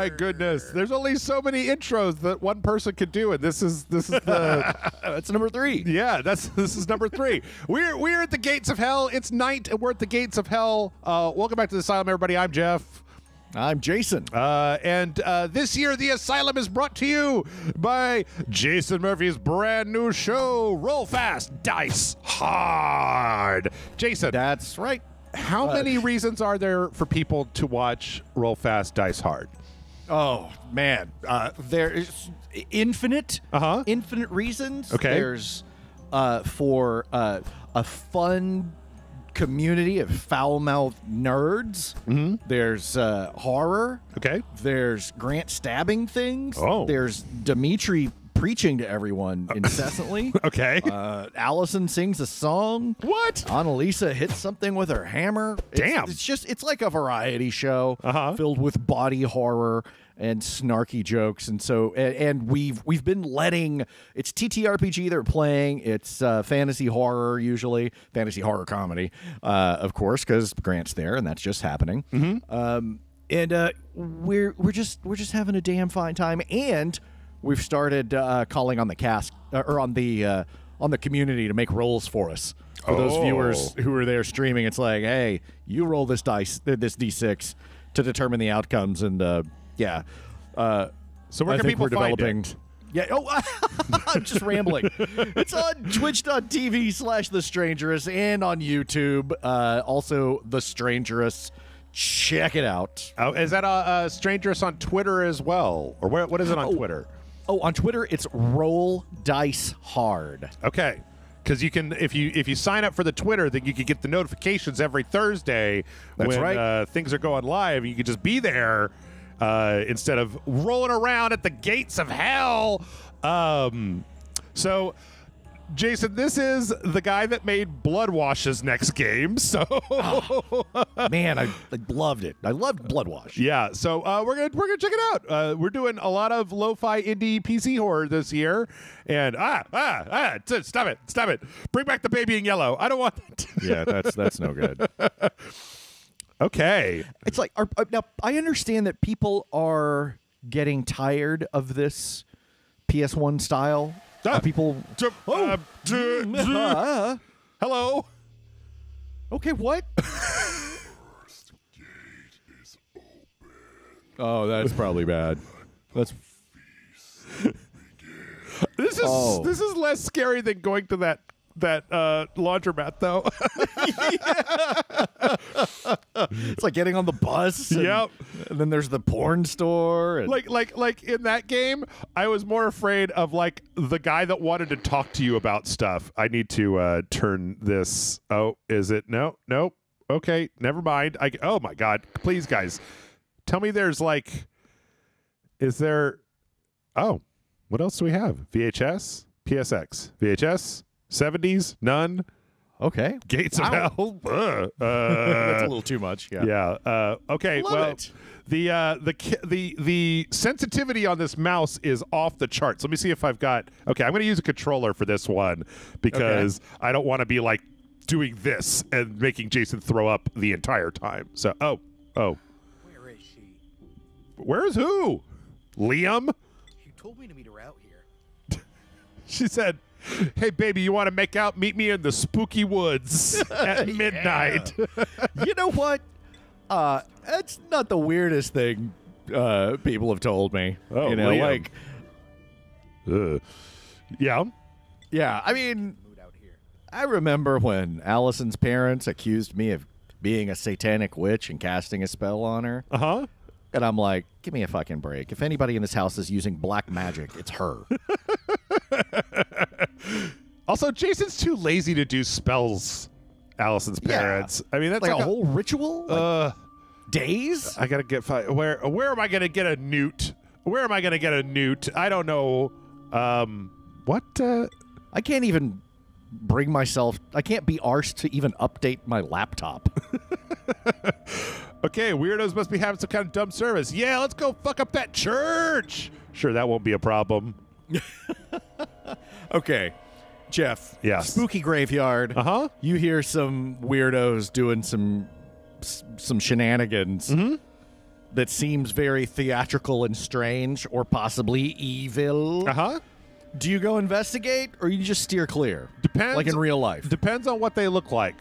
My goodness, there's only so many intros that one person could do, and this is the that's number 3. Yeah, this is number 3. We're at the gates of hell. It's night, and we're at the gates of hell. Welcome back to The Asylum, everybody. I'm Jeff. I'm Jason. And this year, The Asylum is brought to you by Jason Murphy's brand new show, Roll Fast, Dice Hard. Jason. That's right. How many reasons are there for people to watch Roll Fast, Dice Hard? Oh, man. There's infinite, infinite reasons. Okay. There's for a fun community of foul-mouthed nerds. Mm-hmm. There's horror. Okay. There's Grant stabbing things. Oh. There's Dimitri preaching to everyone incessantly. Okay. Allison sings a song. What? Annalisa hits something with her hammer. Damn. It's just, it's like a variety show filled with body horror and snarky jokes. And so, and we've been letting, it's TTRPG they're playing. It's fantasy horror, usually fantasy horror comedy, of course, because Grant's there and that's just happening. Mm-hmm. And we're just having a damn fine time. And we've started calling on the cast or on the community to make rolls for us. For those viewers who are there streaming, it's like, hey, you roll this dice, this D6, to determine the outcomes. And yeah, so where can people find it? Yeah. Oh, I'm just rambling. It's on twitch.tv/thestrangerous and on YouTube. Also, The Strangerous. Check it out. Oh, is that Strangerous on Twitter as well, or where, what is it on Twitter? Oh, on Twitter, it's Roll Dice Hard. Okay, because you can, if you sign up for the Twitter, then you can get the notifications every Thursday. That's when, right. Things are going live. You can just be there instead of rolling around at the gates of hell. So, Jason, this is the guy that made Bloodwash's next game. So, man, I loved it. I loved Bloodwash. Yeah. So we're gonna check it out. We're doing a lot of lo-fi indie PC horror this year. And stop it, stop it! Bring back the baby in yellow. I don't want that. Yeah, that's no good. Okay. It's like now I understand that people are getting tired of this PS1 style. People. Hello. Okay, what? Oh, that's probably bad. That's. This is less scary than going to that laundromat, though. It's like getting on the bus. And, yep. And then there's the porn store. And like in that game, I was more afraid of like the guy that wanted to talk to you about stuff. I need to turn this. Oh, is it? No, nope. Okay, never mind. Oh my God! Please, guys, tell me there's like, is there? Oh, what else do we have? VHS, PSX, VHS. 70s, none. Okay. Gates of Hell. That's a little too much. Yeah. Yeah. Okay. Love well, it. The sensitivity on this mouse is off the charts. Let me see if I've got. Okay, I'm going to use a controller for this one because I don't want to be like doing this and making Jason throw up the entire time. So, where is she? Where is who? Liam. You told me to meet her out here. She said, hey, baby, you want to make out? Meet me in the spooky woods at midnight. You know what? That's not the weirdest thing people have told me. Oh, you know, Liam. Like, yeah. Yeah, I mean, I remember when Allison's parents accused me of being a satanic witch and casting a spell on her. Uh-huh. And I'm like, give me a fucking break. If anybody in this house is using black magic, it's her. Also, Jason's too lazy to do spells, Allison's parents. Yeah. I mean, that's like a whole ritual? Like days? I got to get... Where am I going to get a newt? Where am I going to get a newt? I don't know. What? I can't even bring myself... I can't be arsed to even update my laptop. Okay, weirdos must be having some kind of dumb service. Yeah, let's go fuck up that church. Sure, that won't be a problem. Okay, Jeff. Yes. Spooky graveyard. Uh-huh. You hear some weirdos doing some shenanigans. Mm-hmm. that seems very theatrical and strange or possibly evil. Uh-huh. Do you go investigate, or you just steer clear? Depends. Like in real life. Depends on what they look like.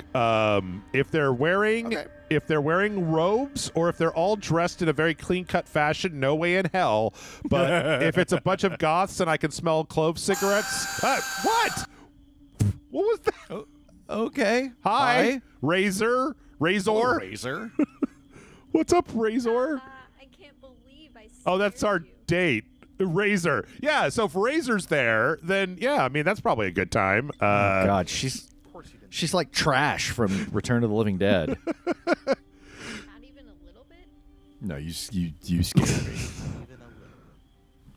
If they're wearing, if they're wearing robes, or if they're all dressed in a very clean-cut fashion, no way in hell. But if it's a bunch of goths and I can smell clove cigarettes, what? What was that? Okay. Hi. Razor. Oh, Razor. What's up, Razor? I can't believe I. Oh, that's our date. Razor. Yeah, so if Razor's there, then yeah, I mean, that's probably a good time. Oh God, she's like trash from Return of the Living Dead. Not even a little bit? No, you scared me.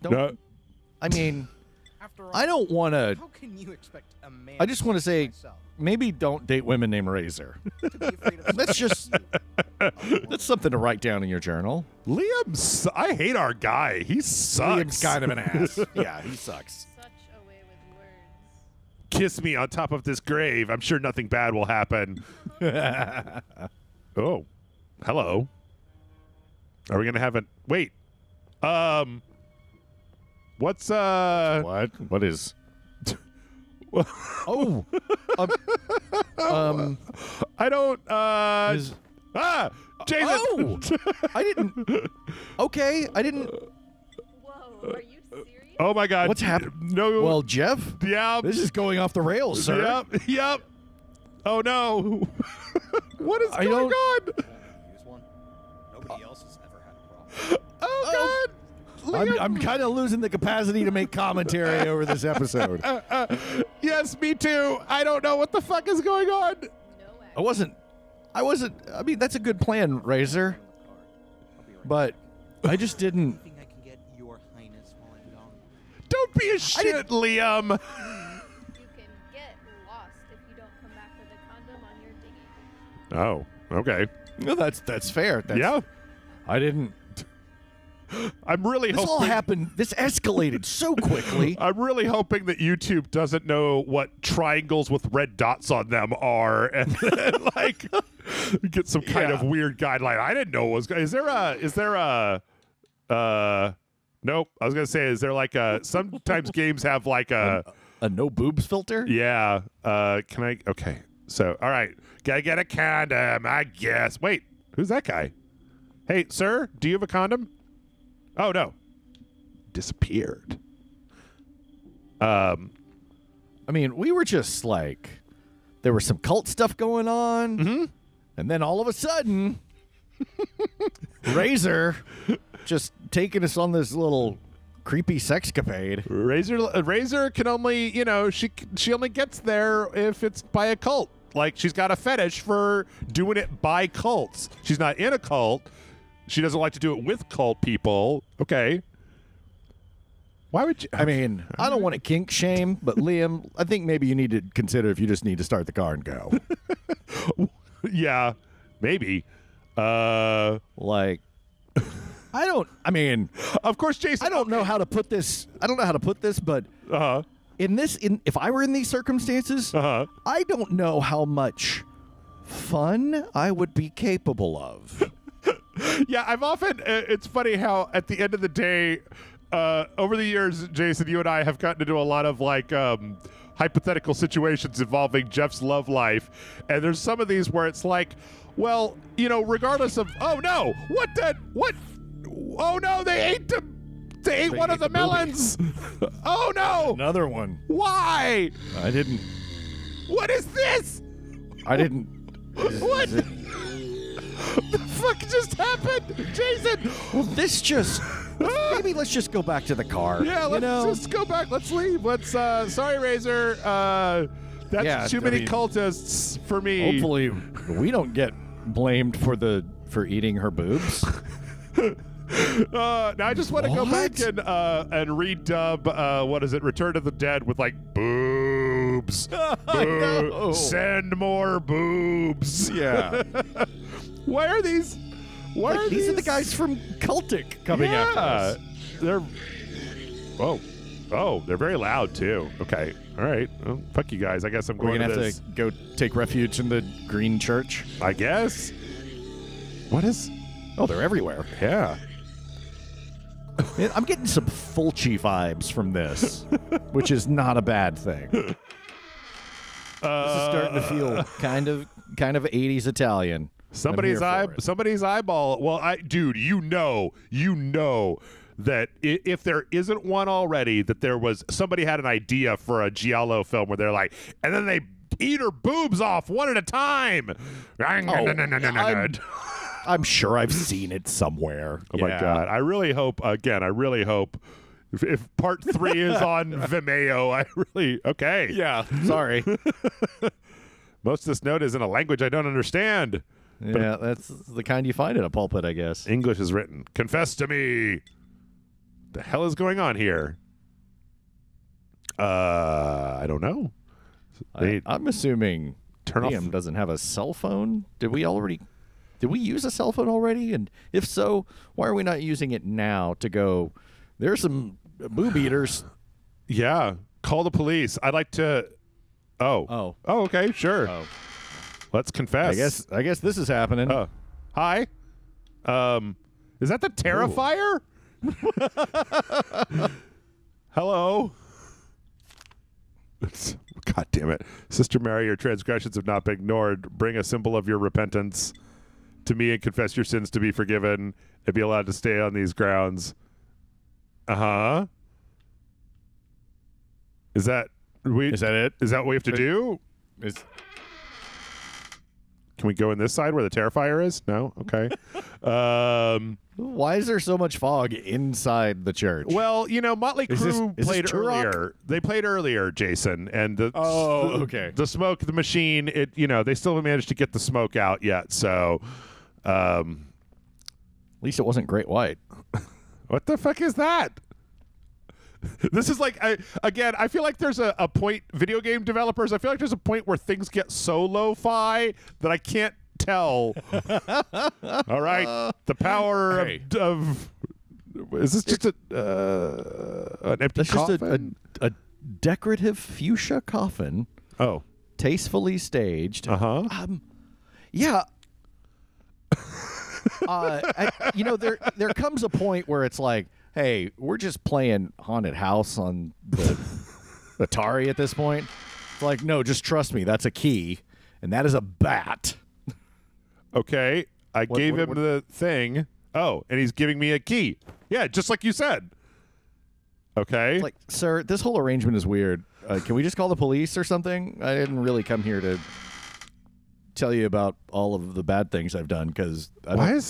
No. I mean, after all, I don't want to. How can you expect a man? I just want to say, maybe don't date women named Razor. That's just that's something to write down in your journal. Liam, I hate our guy. He sucks. Liam's kind of an ass. Yeah, he sucks. Such a way with words. Kiss me on top of this grave. I'm sure nothing bad will happen. Oh, hello. Are we gonna have a wait? What's What is? Oh, I don't. Jason. Oh, I didn't. Okay, I didn't. Whoa, are you serious? Oh my God, what's happening? No. Well, Jeff. Yeah. This is going off the rails, sir. Yep. Yep. Oh no. What is going on? Nobody else has ever had a problem. Oh God. I'm kind of losing the capacity to make commentary over this episode. Yes, me too. I don't know what the fuck is going on. No, I wasn't. I mean, that's a good plan, Razor. But I just didn't. Don't be a shit, Liam. You can get lost if you don't come back with a condom on your dinghy. Oh, okay. No, that's fair. That's, yeah. I didn't. I'm really hoping this all happened. This escalated so quickly. I'm really hoping that YouTube doesn't know what triangles with red dots on them are, and then, like, get some kind of weird guideline. I didn't know what was. Is there a? Nope. I was gonna say, is there like a? Sometimes games have like a no boobs filter. Yeah. Can I? Okay. So all right, gotta get a condom, I guess. Wait, who's that guy? Hey, sir, do you have a condom? Oh no, disappeared. I mean, we were just like, there was some cult stuff going on, and then all of a sudden, Razor just taking us on this little creepy sexcapade. Razor can only, you know, she only gets there if it's by a cult. Like, she's got a fetish for doing it by cults. She's not in a cult. She doesn't like to do it with cult people. Okay. Why would you? I mean, I don't want to kink shame, but Liam, I think maybe you need to consider if you just need to start the car and go. Yeah, maybe. Like, I don't. I mean, of course, Jason. I don't know how to put this. I don't know how to put this, but if I were in these circumstances, I don't know how much fun I would be capable of. Yeah, I've often, it's funny how at the end of the day, over the years, Jason, you and I have gotten into a lot of like hypothetical situations involving Jeff's love life. And there's some of these where it's like, well, you know, regardless of, oh no, what the, what? Oh no, they ate them. They ate one of the melons. Oh no. Another one. Why? I didn't. What is this? I didn't. What? The fuck just happened, Jason? Well, this just. Maybe let's just go back to the car. Yeah, let's just go back. Let's leave. Let's. Sorry, Razor. That's too many cultists for me. Hopefully, we don't get blamed for eating her boobs. Now I just want to go back and redub. What is it? Return of the Dead with like boobs. No. Send more boobs. Yeah. Why are these? Why are these? These are the guys from Cultic coming after us. They're. Oh, they're very loud too. Okay, all right. Well, fuck you guys. I guess I'm going to have to go take refuge in the green church. I guess. What is? Oh, they're everywhere. Yeah. Man, I'm getting some Fulci vibes from this, which is not a bad thing. This is starting to feel kind of 80s Italian. Somebody's eyeball. Well, dude, you know that if there isn't one already, that there was somebody had an idea for a Giallo film where they're like, and then they eat her boobs off one at a time. Oh, I'm sure I've seen it somewhere. Oh yeah. My God! I really hope. Again, I really hope. If part 3 is on Vimeo, I really okay. Yeah, sorry. Most of this note is in a language I don't understand. Yeah, that's the kind you find in a pulpit, I guess. English is written. Confess to me. The hell is going on here? I don't know. I'm assuming Liam doesn't have a cell phone. Did we use a cell phone already? And if so, why are we not using it now to go, there's some boob eaters. Yeah. Call the police. I'd like to... Oh. Oh. Oh, okay, sure. Oh. Let's confess. I guess this is happening. Hi. Is that the Terrifier? Hello. God damn it. Sister Mary, your transgressions have not been ignored. Bring a symbol of your repentance to me and confess your sins to be forgiven and be allowed to stay on these grounds. Uh-huh. Is that it? Is that what we have to do? Can we go in this side where the Terrifier is? No? Okay. Why is there so much fog inside the church? Well, you know, Motley Crue played earlier. They played earlier, Jason, and the smoke, the machine. It, you know, they still haven't managed to get the smoke out yet. So, at least it wasn't Great White. What the fuck is that? This is like, again, I feel like there's a point, video game developers, I feel like there's a point where things get so lo-fi that I can't tell. All right, the power of is this just an empty coffin? That's just a decorative fuchsia coffin. Oh. Tastefully staged. Uh-huh. Yeah. You know, there comes a point where it's like, hey, we're just playing Haunted House on the Atari at this point. It's like, no, just trust me. That's a key, and that is a bat. Okay, I gave him the thing. Oh, and he's giving me a key. Yeah, just like you said. Okay. It's like, sir, this whole arrangement is weird. Can we just call the police or something? I didn't really come here to tell you about all of the bad things I've done because I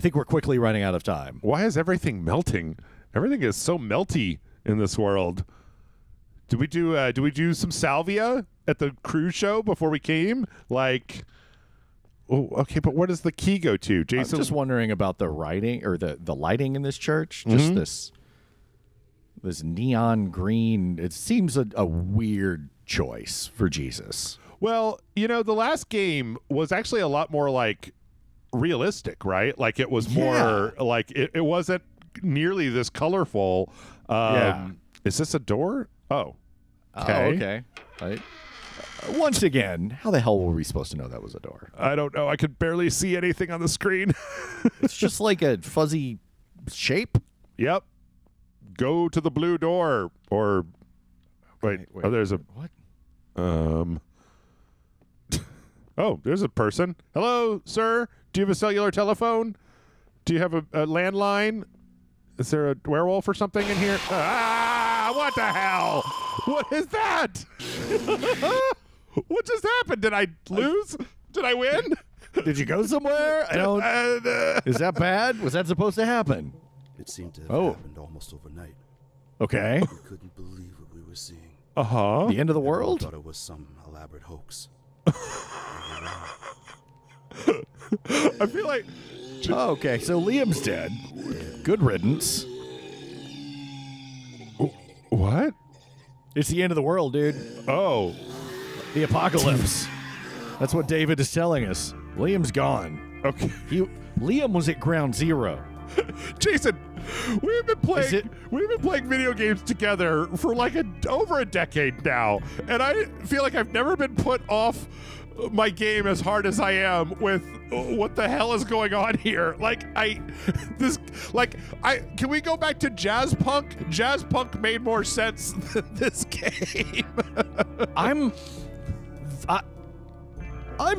think we're quickly running out of time. Why is everything melting? Everything is so melty in this world. Did we do some salvia at the cruise show before we came? Like, oh, okay, but where does the key go to, Jason? I'm just wondering about the writing or the lighting in this church. Just this neon green. It seems a weird choice for Jesus. Well, you know, the last game was actually a lot more like realistic, right? Like it was more like it wasn't nearly this colorful. Is this a door? Oh. Okay. Oh, okay. Right. Once again, how the hell were we supposed to know that was a door? I don't know. I could barely see anything on the screen. It's just like a fuzzy shape. Yep. Go to the blue door or wait. Oh, there's a what? Oh, there's a person. Hello, sir. Do you have a cellular telephone? Do you have a landline? Is there a werewolf or something in here? Ah, what the hell? What is that? What just happened? Did I lose? Did I win? Did you go somewhere? I don't. Is that bad? Was that supposed to happen? It seemed to have happened almost overnight. Okay. We couldn't believe what we were seeing. Uh-huh. The end of the world? I thought it was some elaborate hoax. I feel like okay, so Liam's dead. Good riddance. What? It's the end of the world, dude. Oh. The apocalypse. That's what David is telling us. Liam's gone. Okay. Liam was at ground zero. Jason, we've been playing video games together for like over a decade now, and I feel like I've never been put off my game as hard as I am with what the hell is going on here. Like, can we go back to Jazzpunk? Jazzpunk made more sense than this game. I'm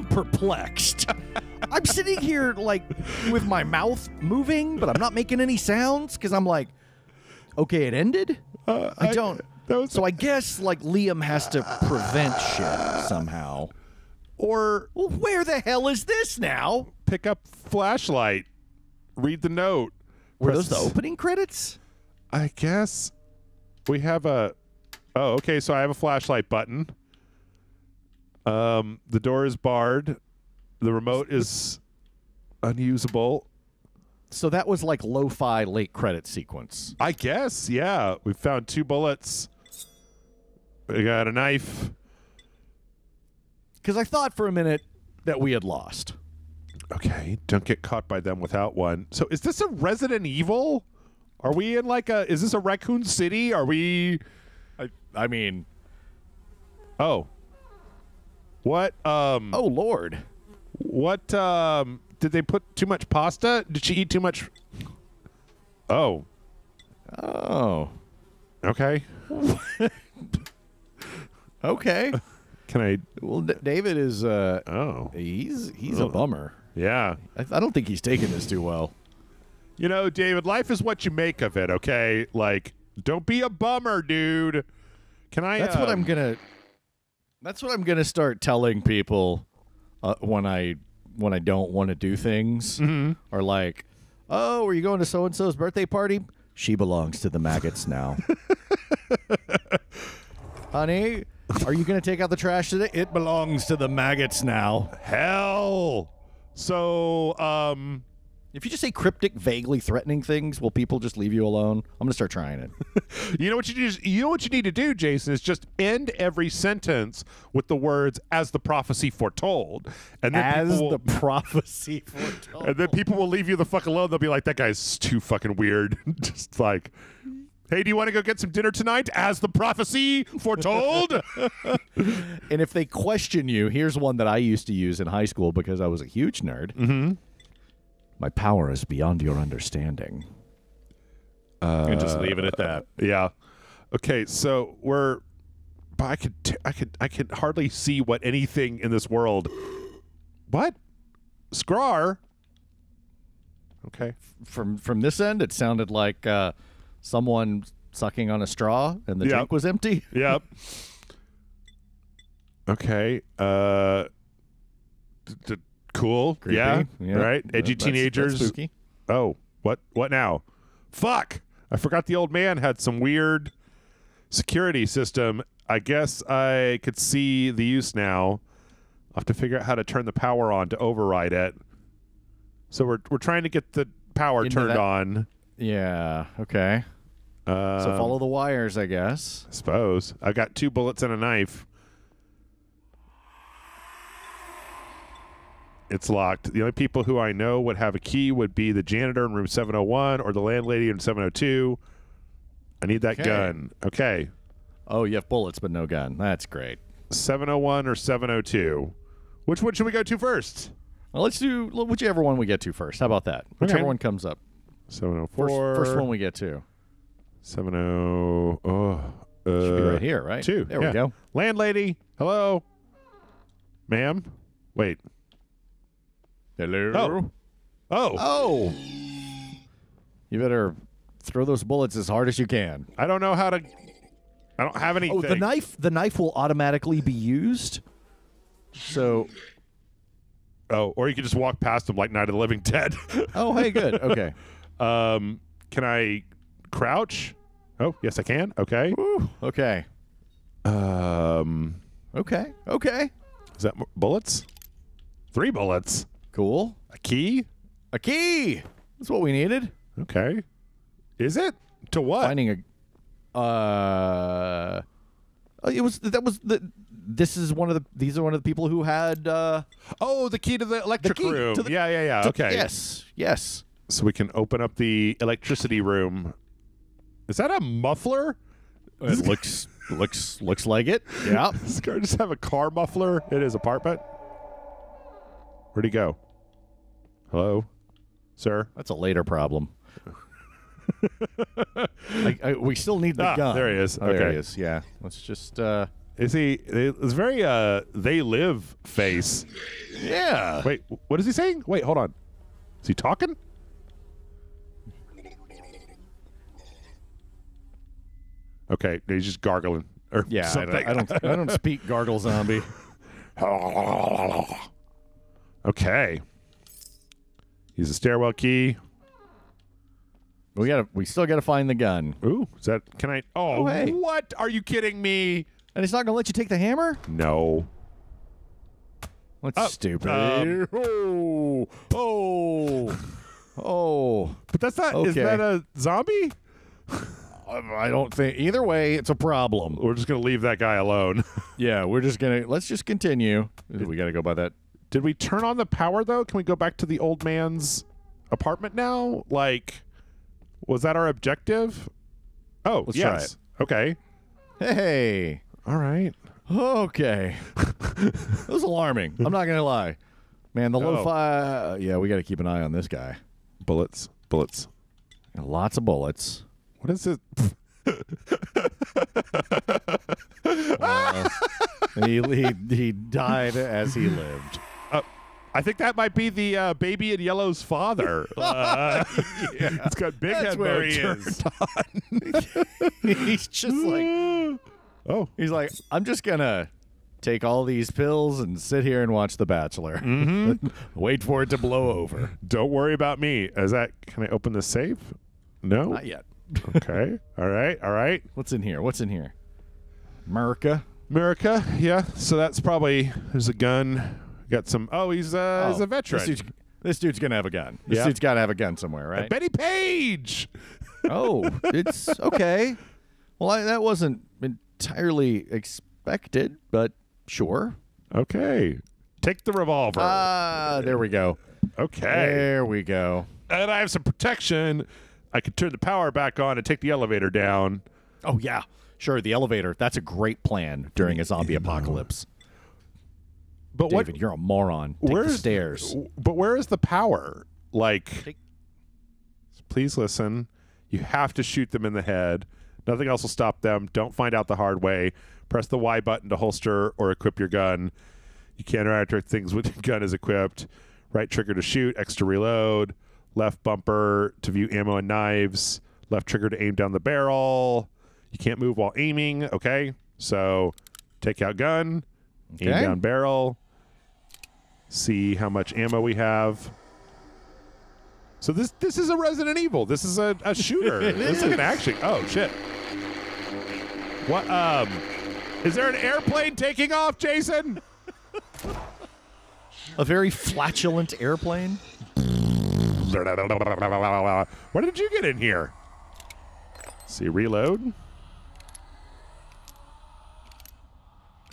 perplexed. I'm sitting here like with my mouth moving, but I'm not making any sounds because I'm like, okay, it ended. So I guess like Liam has to prevent shit somehow. Or, well, where the hell is this now? Pick up flashlight. Read the note. Were those the opening credits? I guess we have a... Oh, okay, so I have a flashlight button. The door is barred. The remote is unusable. So that was like lo-fi late credit sequence. I guess, yeah. We found 2 bullets. We got a knife. Because I thought for a minute that we had lost. Okay, don't get caught by them without one. So is this a Resident Evil? Are we in like a... Is this a Raccoon City? Are we... I mean... Oh. What? Oh, Lord. What? Did they put too much pasta? Did she eat too much? Oh. Oh. Okay. Okay. Can I? Well, David is. Oh. He's a bummer. Yeah. I don't think he's taking this too well. You know, David, life is what you make of it. Okay, like, don't be a bummer, dude. Can I? That's what I'm gonna. That's what I'm gonna start telling people when I don't want to do things, or like, oh, are you going to so-and-so's birthday party? She belongs to the maggots now. Honey, are you going to take out the trash today? It belongs to the maggots now. Hell. So, if you just say cryptic, vaguely threatening things, will people just leave you alone? I'm going to start trying it. You know what you do, Jason, is just end every sentence with the words "as the prophecy foretold," and then and then people will leave you the fuck alone. They'll be like, "That guy's too fucking weird." Just like, "Hey, do you want to go get some dinner tonight?" As the prophecy foretold. And if they question you, here's one that I used to use in high school because I was a huge nerd. Mm-hmm. My power is beyond your understanding. And just leave it at that. Yeah. Okay, so we're... But I could hardly see what anything in this world... What? Scrar? Okay. From this end, it sounded like someone sucking on a straw and the drink was empty. Yep. Okay. Cool. Creepy. Yeah. Right. Edgy teenagers. That's spooky. Oh, what? What now? Fuck! I forgot the old man had some weird security system. I guess I could see the use now. I'll have to figure out how to turn the power on to override it. So we're trying to get the power turned on. Yeah. Okay. So follow the wires, I guess. I suppose. I got 2 bullets and a knife. It's locked. The only people who I know would have a key would be the janitor in room 701 or the landlady in 702. I need that gun. Okay. Oh, you have bullets but no gun. That's great. 701 or 702. Which one should we go to first? Well, let's do whichever one we get to first. How about that? Whichever one comes up. 704. First one we get to. 70. Oh, should be right here, right? 2. There we go. Landlady. Hello. Ma'am. Wait. Hello. Oh. Oh. You better throw those bullets as hard as you can. I don't know how to... I don't have anything. Oh, the knife will automatically be used. So... Oh, or you can just walk past them like Night of the Living Dead. Oh, hey, good. Okay. Can I crouch? Oh, yes, I can. Okay. Ooh, okay. Okay. Okay. Is that bullets? 3 bullets. Cool. A key? A key! That's what we needed. Okay. Is it? To what? Finding a... It was... That was the... This is one of the... These are one of the people who had... Oh, the key to the electric room. Yeah. Okay. Yes. Yes. So we can open up the electricity room. Is that a muffler? It looks like it. Yeah. Does this car just have a car muffler in his apartment? Where'd he go? Hello? Sir? That's a later problem. We still need the gun. There he is. Oh, okay. There he is. Yeah. Let's just... Is he... It's very They Live face. Yeah. Wait, what is he saying? Wait, hold on. Is he talking? Okay, he's just gargling. Or yeah, something. I don't speak gargle zombie. Okay. Use the stairwell key. We still gotta find the gun. Ooh, is that? Can I? Oh, hey. What? Are you kidding me? And it's not gonna let you take the hammer? No. That's stupid. Oh. But that's not. Okay. Is that a zombie? I don't think. Either way, it's a problem. We're just gonna leave that guy alone. Yeah, we're just gonna. Let's just continue. We gotta go by that. Did we turn on the power though? Can we go back to the old man's apartment now? Like, was that our objective? Oh, let's yes. Try it. Okay. Hey. All right. Okay. That was alarming. I'm not gonna lie. Man, the lo-fi. Yeah, we gotta keep an eye on this guy. Bullets. Bullets. And lots of bullets. What is it? He died as he lived. I think that might be the baby in yellow's father. Yeah. It's got big head where he is. He's just like, oh, he's like, I'm just gonna take all these pills and sit here and watch The Bachelor. Mm-hmm. Wait for it to blow over. Don't worry about me. Is that? Can I open the safe? No, not yet. Okay. All right. All right. What's in here? What's in here? America. America. Yeah. So that's probably. There's a gun. Got some. Oh, he's a veteran. This dude's gonna have a gun. This dude's gotta have a gun somewhere, right? Betty Page. Oh, it's okay. Well, that wasn't entirely expected, but sure. Okay. Take the revolver. Ah, there we go. Okay. There we go. And I have some protection. I could turn the power back on and take the elevator down. Oh, yeah. Sure, the elevator. That's a great plan during a zombie apocalypse. But David, you're a moron. Take the stairs. But where is the power? Like, please listen. You have to shoot them in the head. Nothing else will stop them. Don't find out the hard way. Press the Y button to holster or equip your gun. You can't interact with things when your gun is equipped. Right trigger to shoot. X to reload. Left bumper to view ammo and knives. Left trigger to aim down the barrel. You can't move while aiming. Okay, so take out gun, okay. Aim down barrel. See how much ammo we have. So this is a Resident Evil. This is a shooter. This is an action. Oh shit! What? Is there an airplane taking off, Jason? A very flatulent airplane. Where did you get in here? See, reload.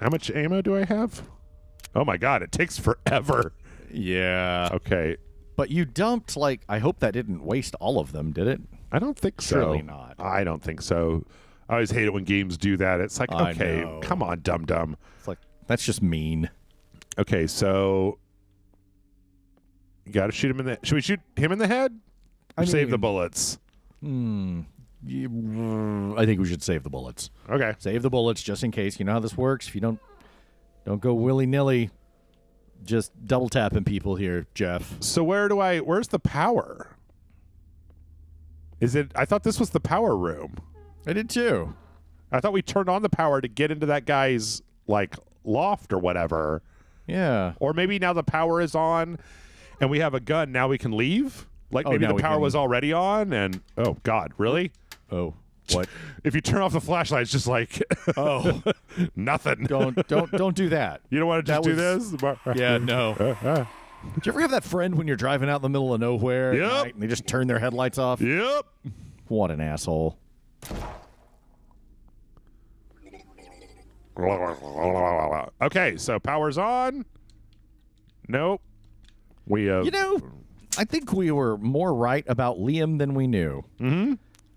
How much ammo do I have? Oh my god, it takes forever. Yeah. Okay. But you dumped, like, I hope that didn't waste all of them, did it? I don't think so. Surely not. I don't think so. I always hate it when games do that. It's like, okay, come on, dum-dum. It's like, that's just mean. Okay, so... Gotta shoot him in the... Should we shoot him in the head? Or save the bullets? I think we should save the bullets. Okay. Save the bullets just in case. You know how this works. If you don't go willy-nilly, just double-tapping people here, Jeff. So where's the power? Is it... I thought this was the power room. I did too. I thought we turned on the power to get into that guy's, like, loft or whatever. Yeah. Or maybe now the power is on... And we have a gun, now we can leave? Like, maybe the power was already on, and... Oh, God, really? Oh, what? If you turn off the flashlight, it's just like... oh. Nothing. Don't do that. You don't want to just do this? Yeah, no. Do you ever have that friend when you're driving out in the middle of nowhere? Yep. At night and they just turn their headlights off? Yep. What an asshole. Okay, so power's on. Nope. You know, I think we were more right about Liam than we knew. Mm-hmm.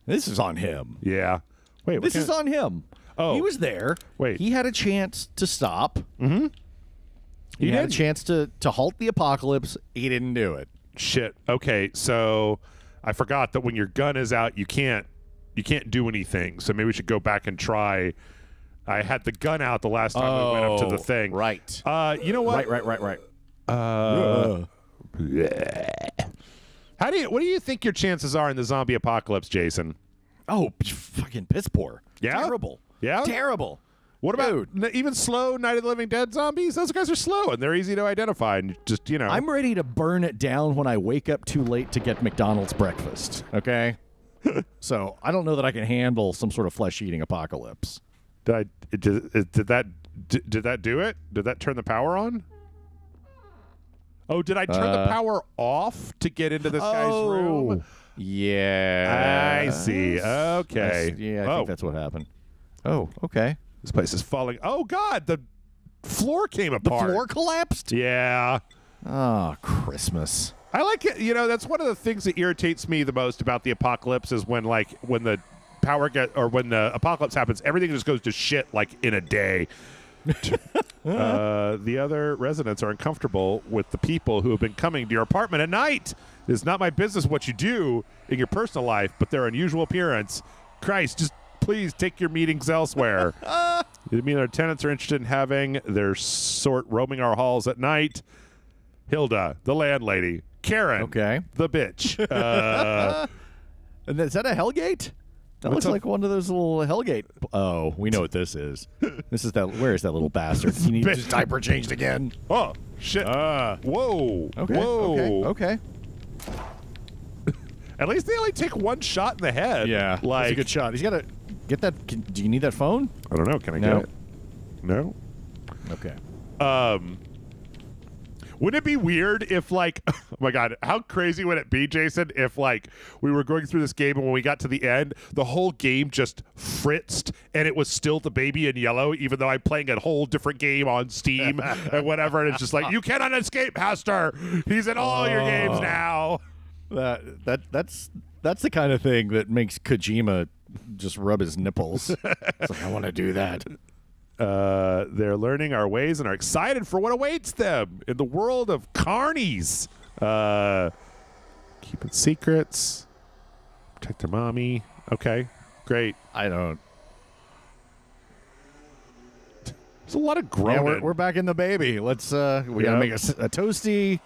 This is on him. Yeah. Wait. This is on him. Oh. He was there. Wait. He had a chance to stop. Mm-hmm. He had a chance to halt the apocalypse. He didn't do it. Shit. Okay, so I forgot that when your gun is out, you can't do anything. So maybe we should go back and try. I had the gun out the last time I went up to the thing. Right. You know what? Right. What do you think your chances are in the zombie apocalypse, Jason? Oh, fucking piss poor. Yeah. Terrible. Yeah. Terrible. What about even slow Night of the Living Dead zombies? Those guys are slow, and they're easy to identify. And just, you know, I'm ready to burn it down when I wake up too late to get McDonald's breakfast. Okay, so I don't know that I can handle some sort of flesh-eating apocalypse. Did that do it? Did that turn the power on? Oh, did I turn the power off to get into this guy's room? Yeah, I see. Okay, I think that's what happened. Oh, okay. This place is falling. Oh, God, the floor came apart. The floor collapsed? Yeah. Oh, Christmas. I like it. You know, that's one of the things that irritates me the most about the apocalypse is when, like, when the power get or when the apocalypse happens, everything just goes to shit, like, in a day. The other residents are uncomfortable with the people who have been coming to your apartment at night. It is not my business what you do in your personal life, but their unusual appearance. Christ, just please take your meetings elsewhere. You mean our tenants are interested in having their sort roaming our halls at night? Hilda, the landlady. Karen, the bitch. And is that a Hellgate? That looks like one of those little Hellgate. Oh, we know what this is. This is that. Where is that little bastard? He needs his diaper changed again. Oh, shit. Whoa. Okay. Whoa. Okay. At least they only take one shot in the head. Yeah. Like, that's a good shot. He's got to... Get that. Do you need that phone? I don't know. Can I get it? No. Okay. Wouldn't it be weird if, like, oh my God, how crazy would it be, Jason, if, like, we were going through this game and when we got to the end, the whole game just fritzed and it was still The Baby in Yellow, even though I'm playing a whole different game on Steam and whatever, and it's just like, you cannot escape Hester. He's in all your games now. That's the kind of thing that makes Kojima just rub his nipples. It's like, I want to do that. They're learning our ways and are excited for what awaits them in the world of carnies. Keeping secrets. Protect their mommy. Okay, great. I don't. There's a lot of groaning. Yeah, we're back in The Baby. Let's. We gotta make a toasty.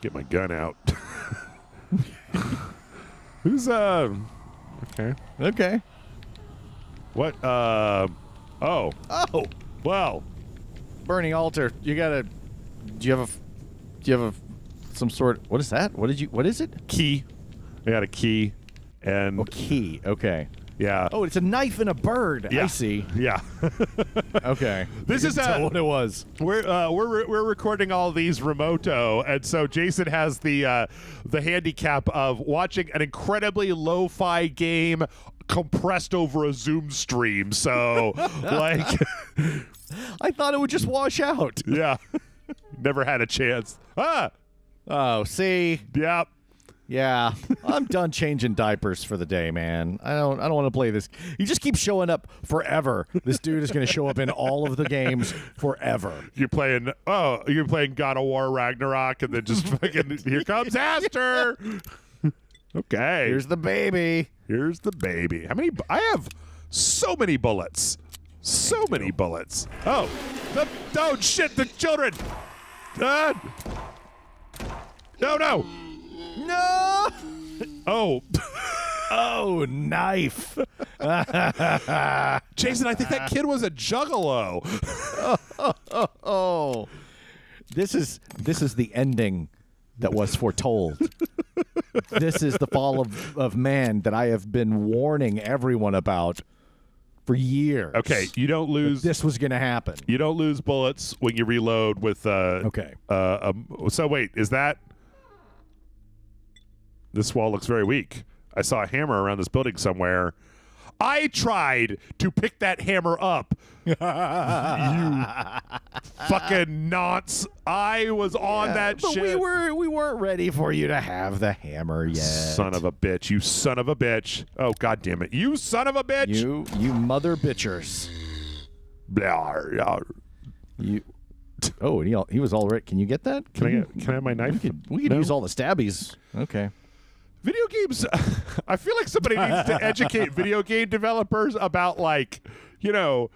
Get my gun out. Who's okay. What well, burning altar. Do you have some sort? What is that? What is it? Key. I got a key and key. Okay. Yeah. Oh, it's a knife and a bird. Yeah. I see. Yeah. Okay. This is what it was. We're recording all these remoto, and so Jason has the handicap of watching an incredibly lo-fi game compressed over a Zoom stream. So, like, I thought it would just wash out. Yeah. Never had a chance. Ah. Oh, see. Yep. Yeah, I'm done changing diapers for the day, man. I don't want to play this. You just keep showing up forever. This dude is going to show up in all of the games forever. You're playing God of War Ragnarok, and then just fucking here comes Aster. Okay, here's The Baby. Here's The Baby. How many? I have so many bullets. So many bullets. Oh, oh shit! The children. No. No! Oh. Oh, knife. Jason, I think that kid was a juggalo. Oh. This is the ending that was foretold. This is the fall of man that I have been warning everyone about for years. Okay, you don't lose. This was going to happen. You don't lose bullets when you reload with... so wait, is that... This wall looks very weak. I saw a hammer around this building somewhere. I tried to pick that hammer up. You fucking nonce. I was on that but shit. We weren't ready for you to have the hammer yet. Son of a bitch. You son of a bitch. Oh, God damn it. You son of a bitch. You mother bitchers. Blah, blah. You Oh, and he was all right. Can you get that? Can I have my knife? We can use all the stabbies. Okay. Video games. I feel like somebody needs to educate video game developers about, like, you know,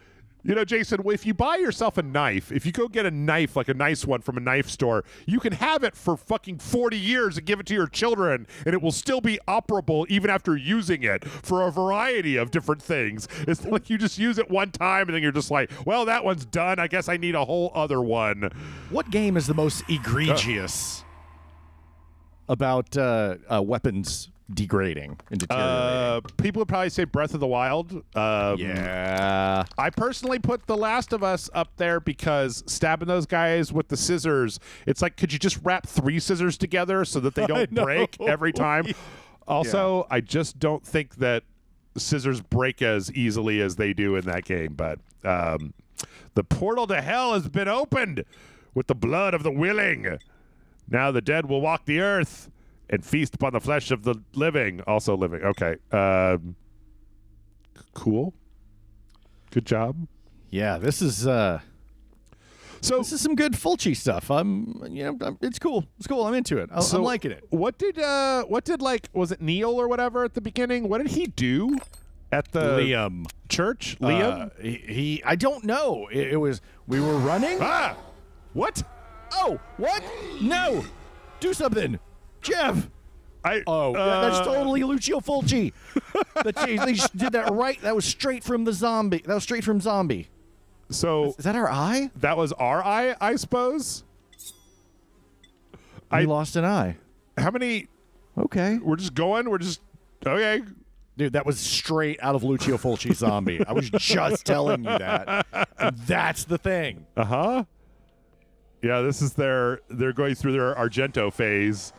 Jason, if you buy yourself a knife, if you go get a knife, like a nice one from a knife store, you can have it for fucking 40 years and give it to your children, and it will still be operable even after using it for a variety of different things. It's like you just use it one time, and then you're just like, well, that one's done. I guess I need a whole other one. What game is the most egregious about weapons degrading and deteriorating? People would probably say Breath of the Wild. Yeah. I personally put The Last of Us up there because stabbing those guys with the scissors, it's like, could you just wrap 3 scissors together so that they don't break every time? Also, yeah. I just don't think that scissors break as easily as they do in that game, but the portal to hell has been opened with the blood of the willing. Now the dead will walk the earth and feast upon the flesh of the living. Also living. Okay. Cool. Good job. Yeah, this is this is some good Fulci stuff. It's cool. It's cool. I'm into it. I'm liking it. What did like, was it Neil or whatever at the beginning? What did he do at the Liam church? Liam? He I don't know. It was, we were running. Ah! What? Oh, what? No. Do something. Jeff! That's totally Lucio Fulci. They just did that right. That was straight from the zombie. That was straight from zombie. So is that our eye? That was our eye, I suppose. I lost an eye. How many? Okay. We're just going. We're just okay. Dude, that was straight out of Lucio Fulci's Zombie. I was just telling you that. And that's the thing. Uh huh. Yeah, this is their. They're going through their Argento phase.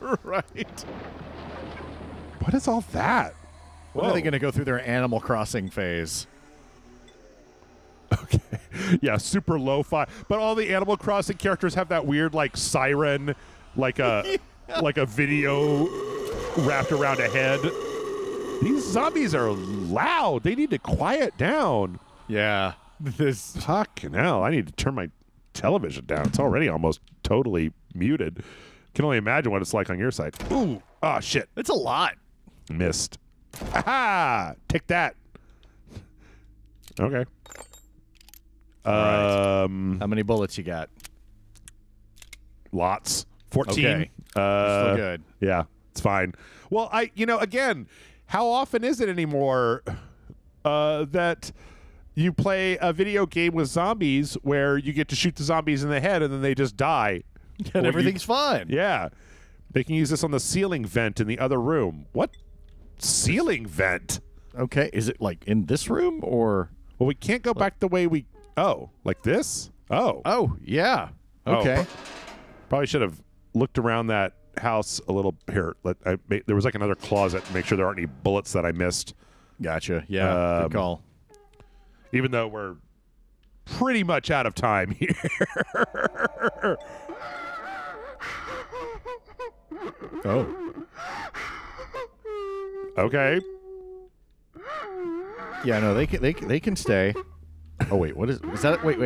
Right. What is all that? Whoa. When are they going to go through their Animal Crossing phase? Okay. Yeah, super lo-fi. But all the Animal Crossing characters have that weird, like, siren, like a like a video wrapped around a head. These zombies are loud. They need to quiet down. Yeah. This fucking hell. I need to turn my television down. It's already almost totally muted. Can only imagine what it's like on your side. Ooh, ah, oh, shit. It's a lot. Missed. Aha! Take that. Okay. Right. How many bullets you got? Lots. 14. Okay. Still good. Yeah, it's fine. Well, again, how often is it anymore that you play a video game with zombies where you get to shoot the zombies in the head and then they just die? And everything's fine. Yeah. They can use this on the ceiling vent in the other room. What? Ceiling vent? Okay. Is it like in this room or? Well, we can't go back the way we. Oh, like this? Oh. Oh, yeah. Okay. Oh, probably should have looked around that house a little. Here, there was like another closet to make sure there aren't any bullets that I missed. Gotcha. Yeah. Good call. Even though we're pretty much out of time here. Oh. Okay. Yeah, no, they can stay. Oh wait, what is that? Wait.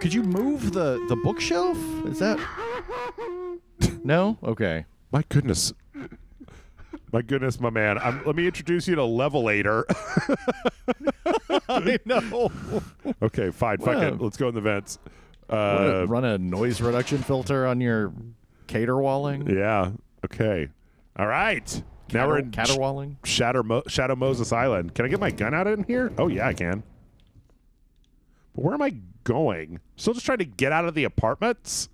Could you move the bookshelf? Is that? No? Okay. My goodness. My goodness, my man. Let me introduce you to Levelator. I know. Okay, fine. Fuck it. Let's go in the vents. Run a noise reduction filter on your caterwauling? Yeah. Okay. All right. Now we're in caterwauling? Shadow Moses Island. Can I get my gun out in here? Oh, yeah, I can. But where am I going? Still just trying to get out of the apartments?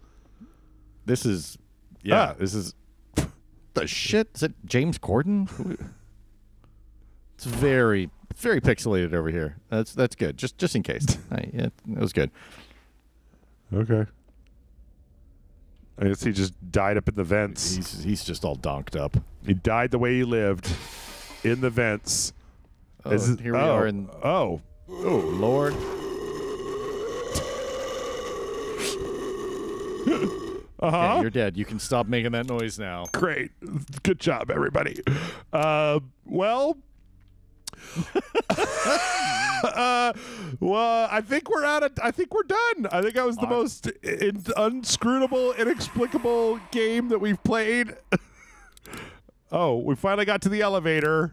This is... Yeah, this is... The shit? Is it James Corden? It's very... Very pixelated over here. That's good. Just in case. That was good. Okay. I guess he just died up in the vents. He's just all donked up. He died the way he lived, in the vents. Oh, here we are. Oh Lord. Uh-huh. Okay, you're dead. You can stop making that noise now. Great. Good job, everybody. Well. Well, I think we're out of. I think we're done. I think that was the most unscrutable, inexplicable game that we've played. Oh, we finally got to the elevator.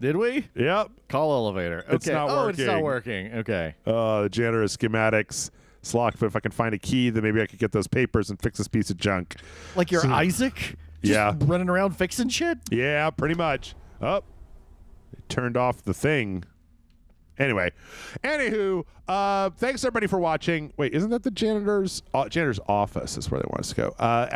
Did we? Yep. Call elevator. Okay. It's not working. It's not working. Okay. The janitor has schematics. It's locked, but if I can find a key, then maybe I could get those papers and fix this piece of junk. Like you're Isaac? Just running around fixing shit? Yeah, pretty much. Oh, it turned off the thing. Anyway, anywho, thanks everybody for watching. Wait, isn't that the janitor's office is where they want us to go?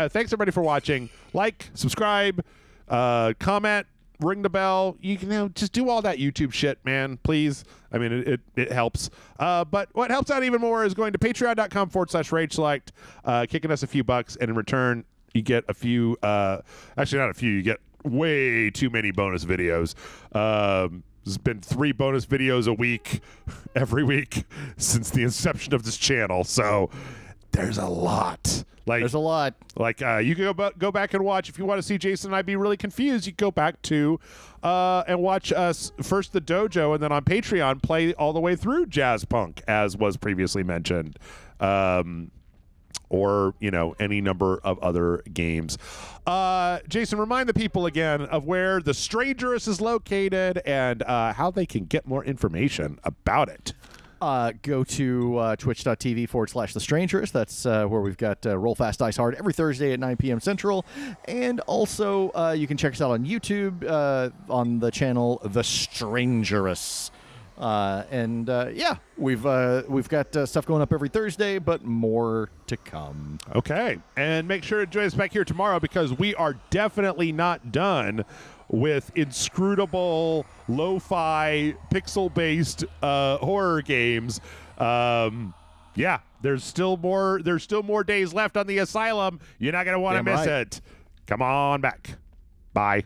Thanks everybody for watching. Like, subscribe, comment, ring the bell. You know, just do all that YouTube shit, man, please. I mean, it helps. But what helps out even more is going to patreon.com/RageSelect, kicking us a few bucks, and in return, you get a few, actually not a few, you get way too many bonus videos. There's been 3 bonus videos a week, every week, since the inception of this channel. So there's a lot. Like, there's a lot. Like, you can go back and watch. If you want to see Jason and I be really confused, you can go back to and watch us first the dojo and then on Patreon play all the way through Jazzpunk, as was previously mentioned. Or, you know, any number of other games. Jason, remind the people again of where The Strangerous is located and how they can get more information about it. Go to twitch.tv/TheStrangerous. That's where we've got Roll Fast, Dice Hard every Thursday at 9 p.m. Central. And also, you can check us out on YouTube on the channel The Strangerous. And yeah, we've got stuff going up every Thursday, but more to come. Okay, and make sure to join us back here tomorrow because we are definitely not done with inscrutable, lo-fi, pixel-based horror games. Yeah, there's still more days left on The Asylum. You're not gonna want to miss it. Come on back. Bye.